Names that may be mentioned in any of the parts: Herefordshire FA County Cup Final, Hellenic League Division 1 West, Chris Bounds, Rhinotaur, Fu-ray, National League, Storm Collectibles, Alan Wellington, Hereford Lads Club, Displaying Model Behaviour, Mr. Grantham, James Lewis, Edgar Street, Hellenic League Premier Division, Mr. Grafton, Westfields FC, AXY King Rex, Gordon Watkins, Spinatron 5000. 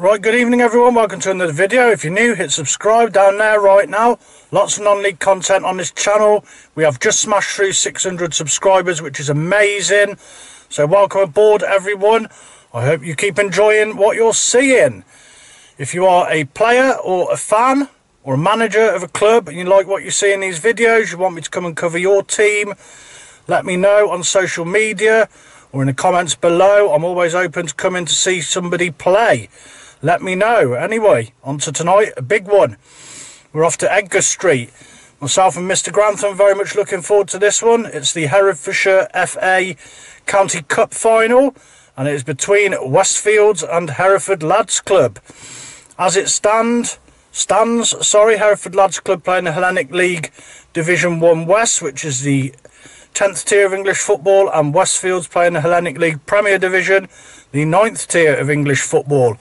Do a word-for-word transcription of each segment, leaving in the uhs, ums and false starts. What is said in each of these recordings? Right, good evening everyone, welcome to another video. If you're new, hit subscribe down there right now. Lots of non-league content on this channel. We have just smashed through six hundred subscribers, which is amazing. So welcome aboard everyone. I hope you keep enjoying what you're seeing. If you are a player or a fan or a manager of a club and you like what you see in these videos, you want me to come and cover your team, let me know on social media or in the comments below. I'm always open to coming to see somebody play. Let me know. Anyway, on to tonight, a big one. We're off to Edgar Street. Myself and Mister Grantham very much looking forward to this one. It's the Herefordshire F A County Cup Final, and it is between Westfields and Hereford Lads Club. As it stand, stands, sorry, Hereford Lads Club playing the Hellenic League Division one West, which is the tenth tier of English football, and Westfields playing the Hellenic League Premier Division, the ninth tier of English football.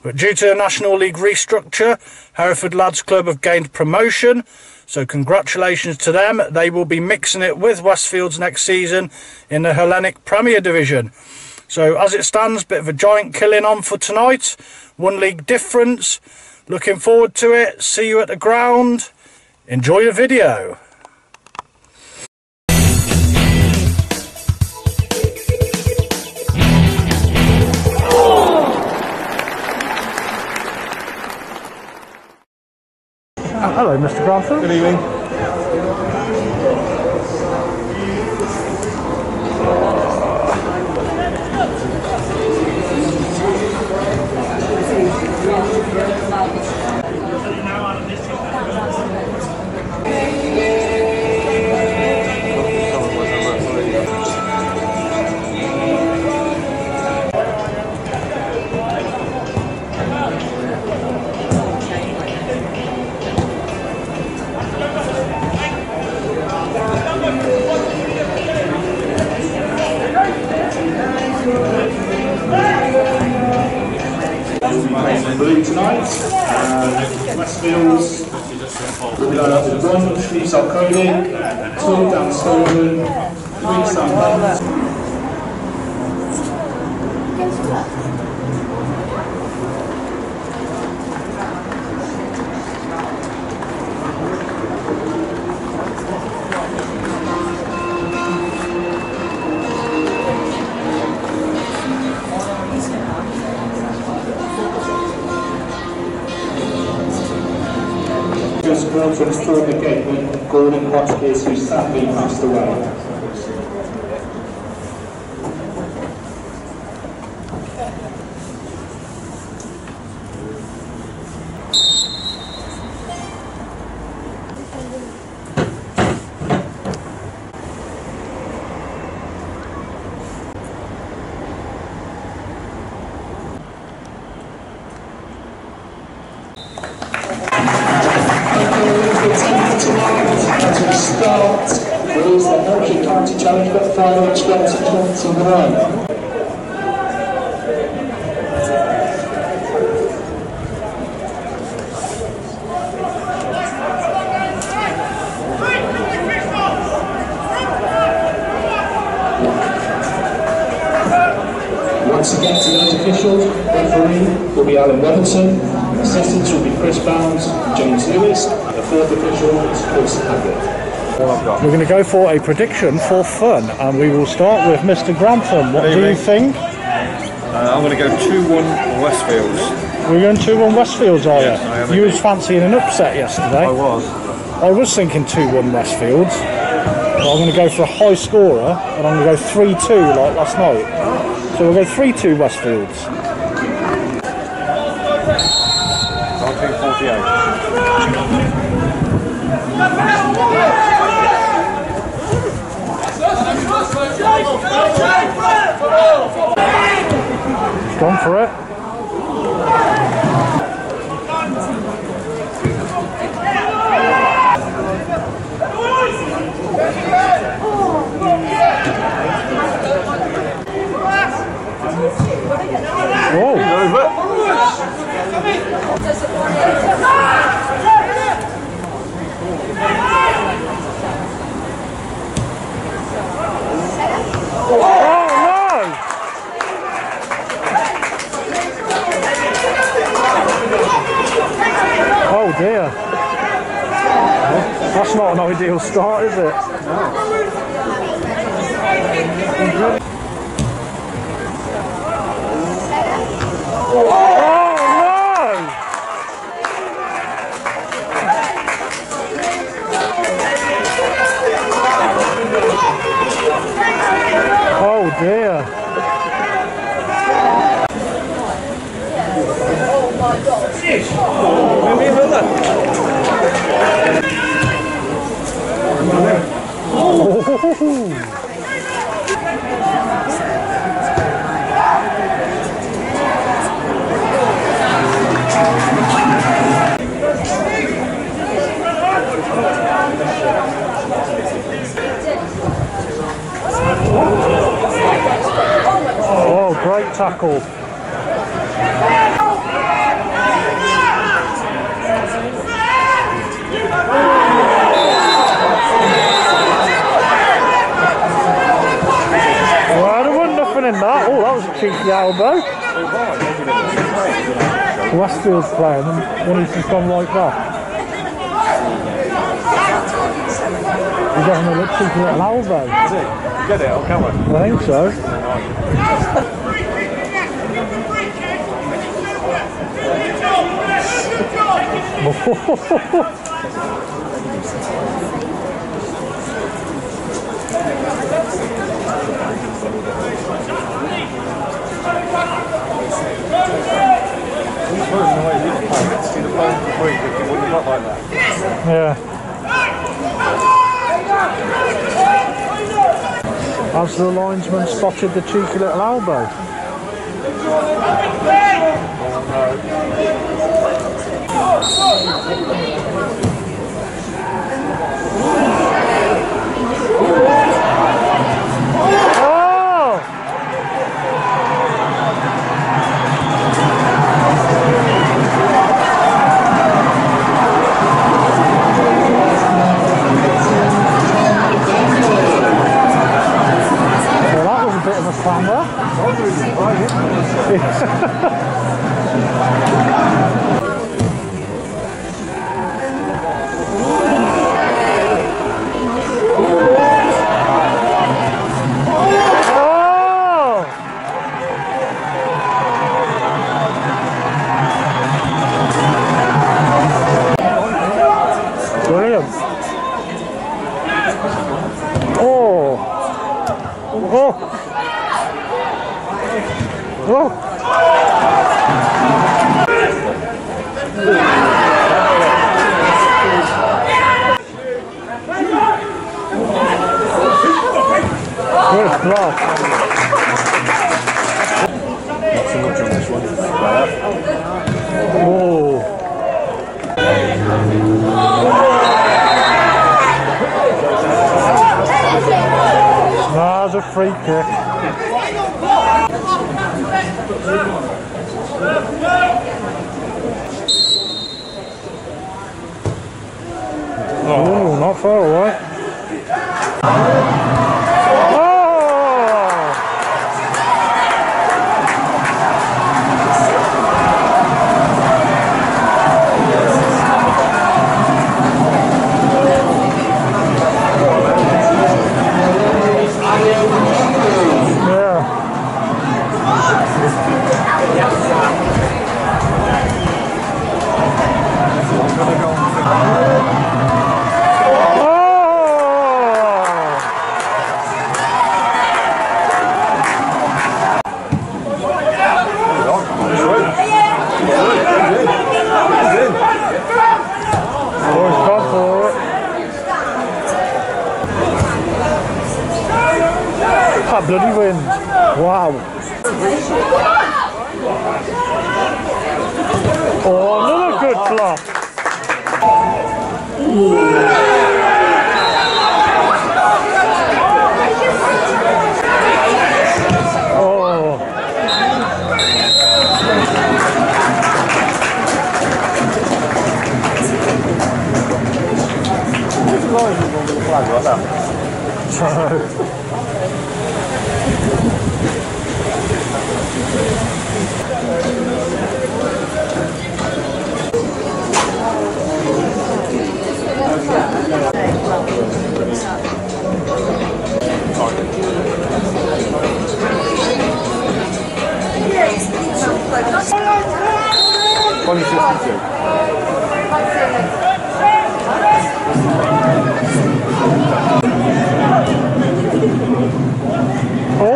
But due to the National League restructure, Hereford Lads Club have gained promotion, so congratulations to them. They will be mixing it with Westfields next season in the Hellenic Premier Division. So as it stands, bit of a giant killing on for tonight. One league difference. Looking forward to it. See you at the ground. Enjoy the video. Hello, Mister Grafton. Good evening. Blue tonight, uh, Westfields, we'll be going up to Bromwich, New South Cody, Torque down Stolen, three Sandlands. Just going to restore the gateway, Gordon Watkins, who sadly passed away. Once again tonight, officials, referee will be Alan Wellington, assistants will be Chris Bounds and James Lewis, and the fourth official is Chris Bounds. We're going to go for a prediction for fun, and we will start with Mister Grantham. What do you think? Uh, I'm going to go two one Westfields. We're going two one Westfields, are yes, you? I am you was fancying an upset yesterday. I was. I was thinking two one Westfields, but I'm going to go for a high scorer, and I'm going to go three two like last night. So we'll go three two Westfields. nineteen forty-eight. Gone for it. Whoa. Oh no! dear. That's not an ideal start, is it? No. Oh no! Oh dear. Oh, great tackle. In that. Oh, that was a cheeky elbow. Westfield's playing and when he's just gone like that. He's having a little cheeky little elbow. Is it? You get it on camera? I think so. Yeah. As the linesman spotted the cheeky little elbow. Free kick. Oh, ooh, not far away. Bloody wind. Wow. Oh, another good block. Oh. twenty fifty-two. Oh!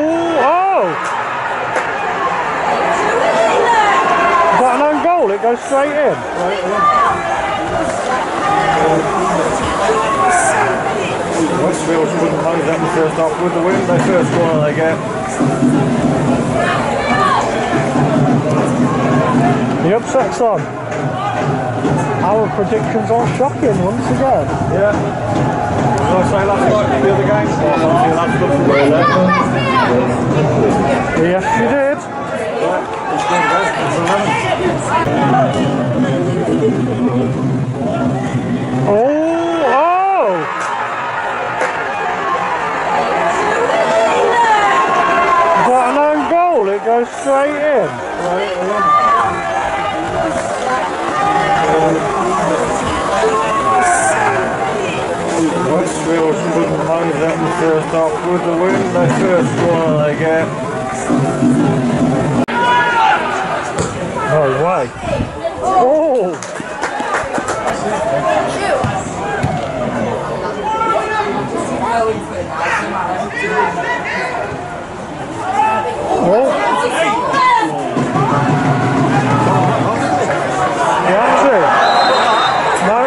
It goes straight in. Right in. Westfields wouldn't play them first off with the win, their first corner they get. The upset's on. Our predictions are shocking once again. Yeah. As I say last night in the other game, oh, the yes, you did. Oh, oh! Got an own goal, it goes straight in. Right in. Westfields couldn't play them first off with the win, they first corner they get. No way. Oh! Oh! That's it. No.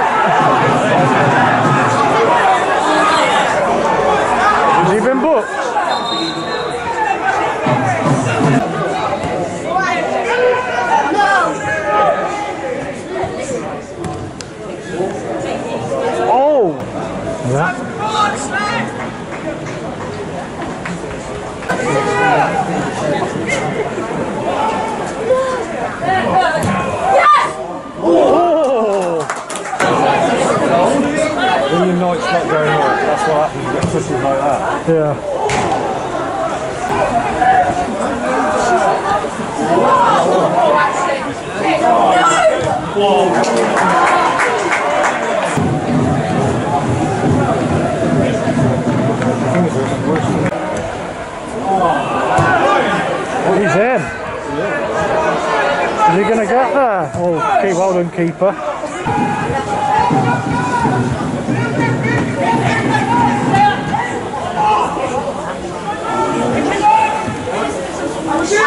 Has he been booked? That. Oh! When your night's not going on, that's what happens, you get pushes like that. Yeah. Whoa! Oh, he's in. Is he going to get there? Oh, keep holding, keeper.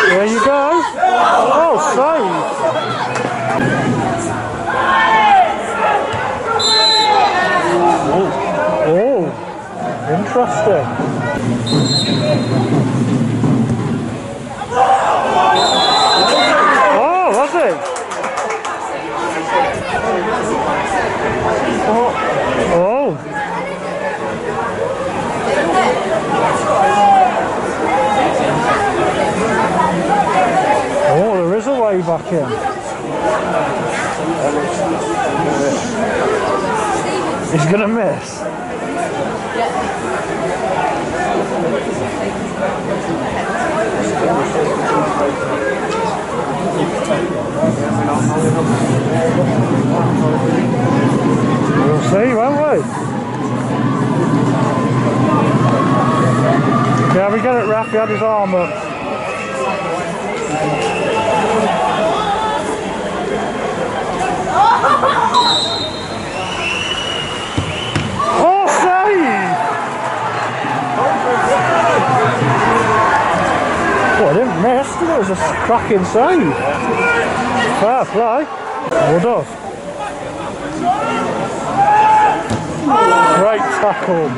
There you go. Oh, save. Interesting. Oh, was it? Oh. Oh. Oh, there is a way back in. He's going to miss. We'll see, won't we? Yeah, we got it, Raf, he had his arm up. Oh, save! Oh, I didn't miss, did I? It was a cracking save. Fair play. Well done. Great tackle.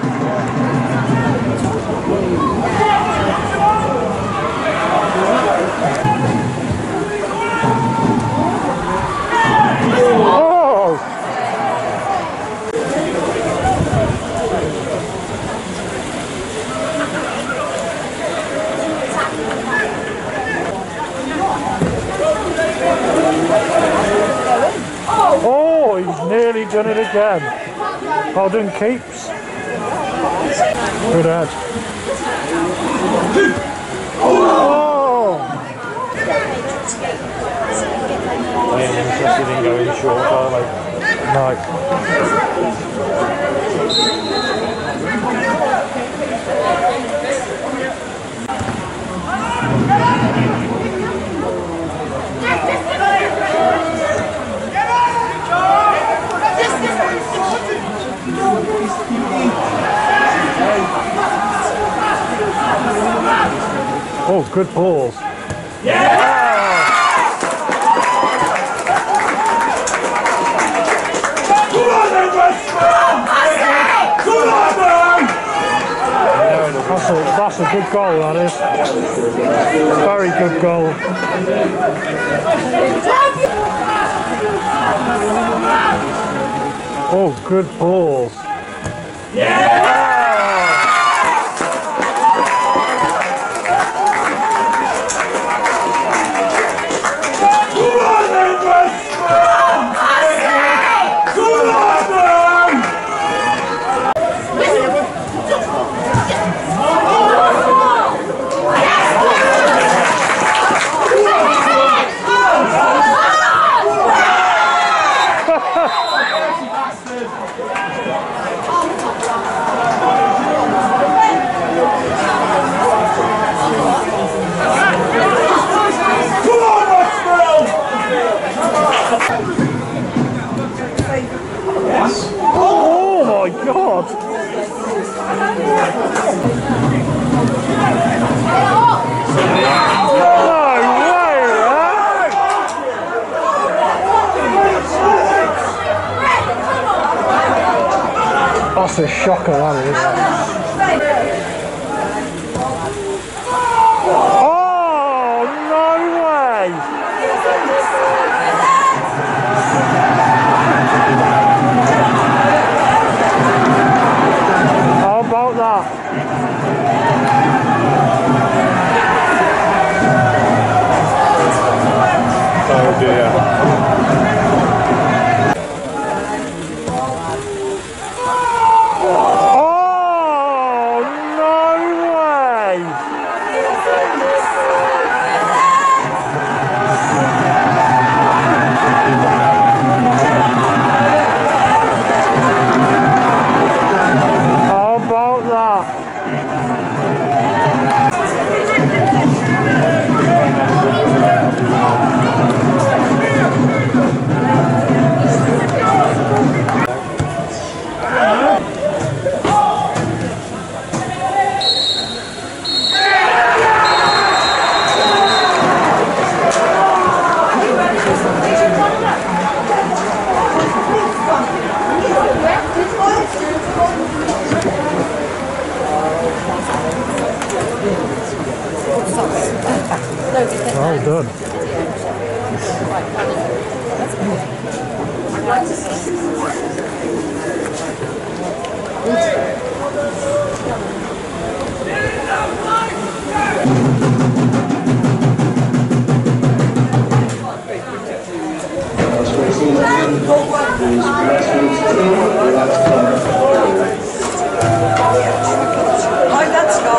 Oh! Oh, he's nearly done it again. Holden keeps. Good head. Oh! I am interested in going short, are they? No. balls, good balls. Yeah! That's a, that's a good goal, that is. Very good goal. Oh, good balls. That's a shocker, that is. Oh, no way! How about that? Oh, dear. Well done. How'd that score?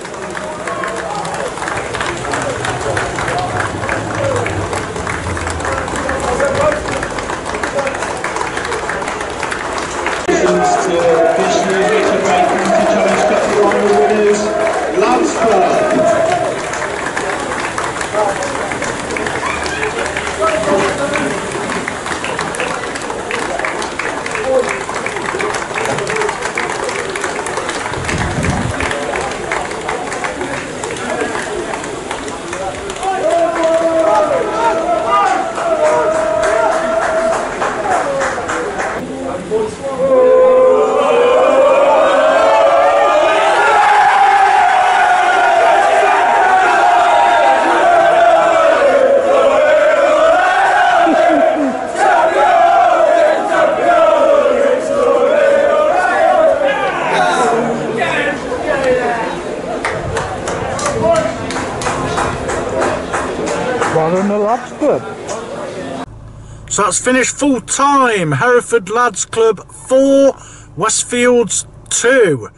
So that's finished full time. Hereford Lads Club four, Westfields two.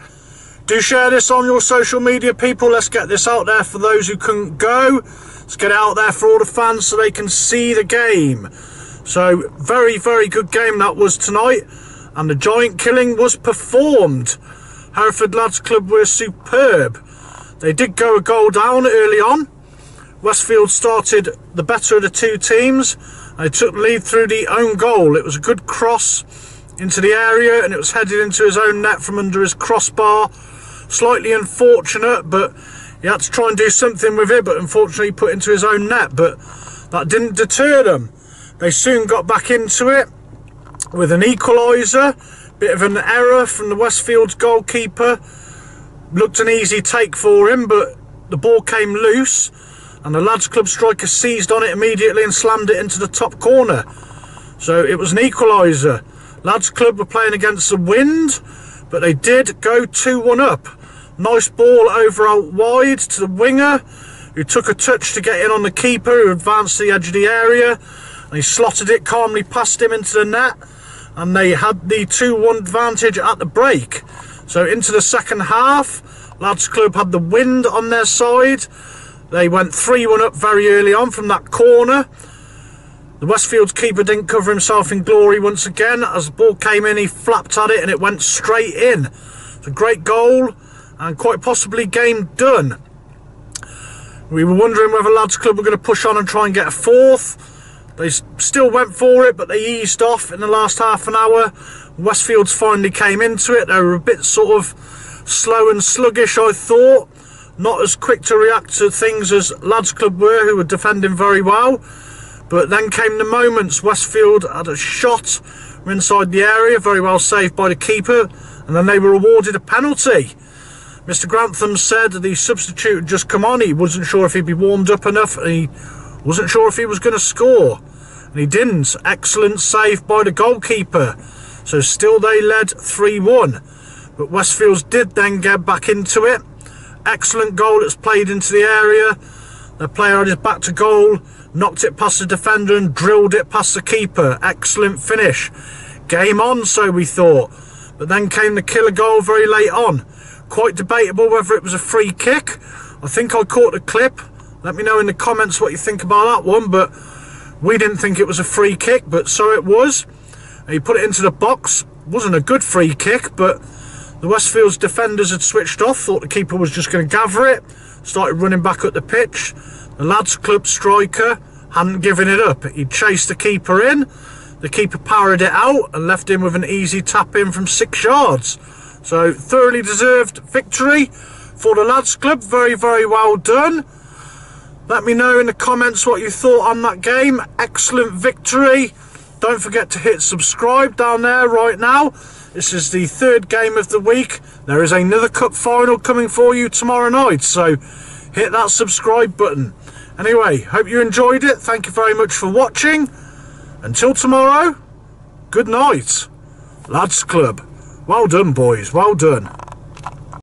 Do share this on your social media, people. Let's get this out there for those who couldn't go. Let's get it out there for all the fans so they can see the game. So, very, very good game that was tonight. And the giant killing was performed. Hereford Lads Club were superb. They did go a goal down early on. Westfield started the better of the two teams. They took the lead through the own goal. It was a good cross into the area, and it was headed into his own net from under his crossbar. Slightly unfortunate, but he had to try and do something with it, but unfortunately put into his own net. But that didn't deter them. They soon got back into it with an equaliser. Bit of an error from the Westfield's goalkeeper. Looked an easy take for him, but the ball came loose, and the Lads Club striker seized on it immediately and slammed it into the top corner. So it was an equaliser. Lads Club were playing against the wind, but they did go two one up. Nice ball over out wide to the winger, who took a touch to get in on the keeper, who advanced to the edge of the area, and he slotted it calmly past him into the net, and they had the two one advantage at the break. So into the second half, Lads Club had the wind on their side. They went three one up very early on from that corner. The Westfield's keeper didn't cover himself in glory once again. As the ball came in, he flapped at it and it went straight in. It's a great goal and quite possibly game done. We were wondering whether Lads Club were going to push on and try and get a fourth. They still went for it, but they eased off in the last half an hour. Westfields finally came into it. They were a bit sort of slow and sluggish, I thought. Not as quick to react to things as Lads Club were, who were defending very well. But then came the moments. Westfield had a shot inside the area, very well saved by the keeper. And then they were awarded a penalty. Mister Grantham said the substitute had just come on. He wasn't sure if he'd be warmed up enough, and he wasn't sure if he was going to score, and he didn't. Excellent save by the goalkeeper. So still they led three one, but Westfields did then get back into it. Excellent goal that's played into the area. The player had his back to goal, knocked it past the defender and drilled it past the keeper. Excellent finish. Game on, so we thought, but then came the killer goal very late on. Quite debatable whether it was a free kick. I think I caught the clip. Let me know in the comments what you think about that one, but we didn't think it was a free kick, but so it was. He put it into the box. Wasn't a good free kick, but the Westfield's defenders had switched off, thought the keeper was just going to gather it, started running back up the pitch. The Lads Club striker hadn't given it up. He chased the keeper in. The keeper parried it out and left him with an easy tap in from six yards. So thoroughly deserved victory for the Lads Club. Very, very well done. Let me know in the comments what you thought on that game. Excellent victory. Don't forget to hit subscribe down there right now. This is the third game of the week. There is another cup final coming for you tomorrow night, so hit that subscribe button. Anyway, hope you enjoyed it. Thank you very much for watching. Until tomorrow, good night. Lads Club. Well done, boys. Well done.